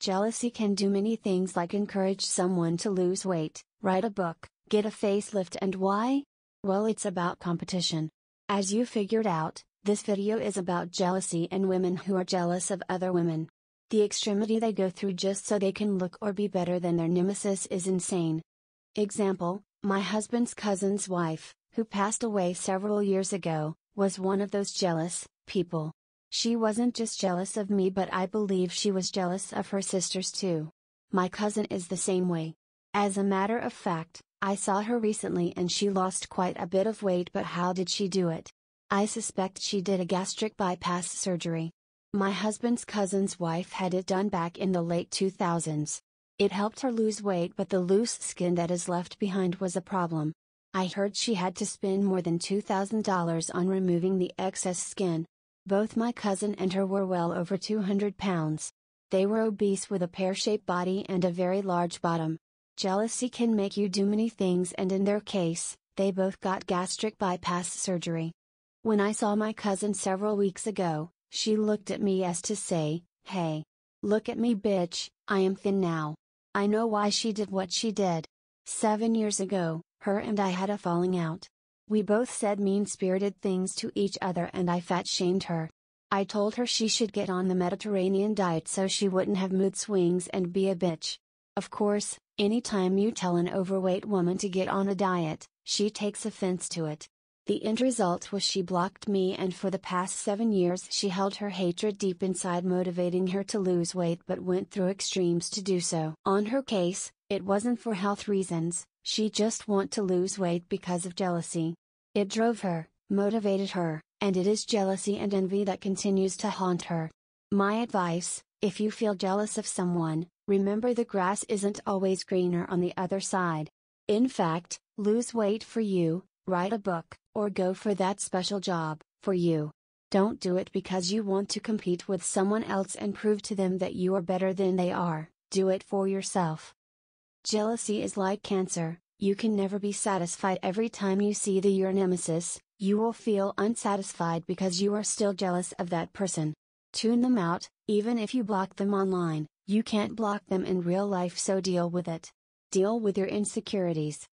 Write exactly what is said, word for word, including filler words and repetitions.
Jealousy can do many things, like encourage someone to lose weight, write a book, get a facelift. And why? Well, it's about competition. As you figured out, this video is about jealousy and women who are jealous of other women. The extremity they go through just so they can look or be better than their nemesis is insane. Example, my husband's cousin's wife, who passed away several years ago, was one of those jealous people. She wasn't just jealous of me, but I believe she was jealous of her sisters too. My cousin is the same way. As a matter of fact, I saw her recently and she lost quite a bit of weight, but how did she do it? I suspect she did a gastric bypass surgery. My husband's cousin's wife had it done back in the late two thousands. It helped her lose weight, but the loose skin that is left behind was a problem. I heard she had to spend more than two thousand dollars on removing the excess skin. Both my cousin and her were well over two hundred pounds. They were obese with a pear-shaped body and a very large bottom. Jealousy can make you do many things, and in their case, they both got gastric bypass surgery. When I saw my cousin several weeks ago, she looked at me as to say, "Hey, look at me, bitch, I am thin now." I know why she did what she did. Seven years ago, her and I had a falling out. We both said mean-spirited things to each other and I fat-shamed her. I told her she should get on the Mediterranean diet so she wouldn't have mood swings and be a bitch. Of course, anytime you tell an overweight woman to get on a diet, she takes offense to it. The end result was she blocked me, and for the past seven years she held her hatred deep inside, motivating her to lose weight but went through extremes to do so. On her case, it wasn't for health reasons, she just wanted to lose weight because of jealousy. It drove her, motivated her, and it is jealousy and envy that continues to haunt her. My advice, if you feel jealous of someone, remember the grass isn't always greener on the other side. In fact, lose weight for you, write a book, or go for that special job, for you. Don't do it because you want to compete with someone else and prove to them that you are better than they are. Do it for yourself. Jealousy is like cancer, you can never be satisfied. Every time you see the your nemesis, you will feel unsatisfied because you are still jealous of that person. Tune them out. Even if you block them online, you can't block them in real life, so deal with it. Deal with your insecurities.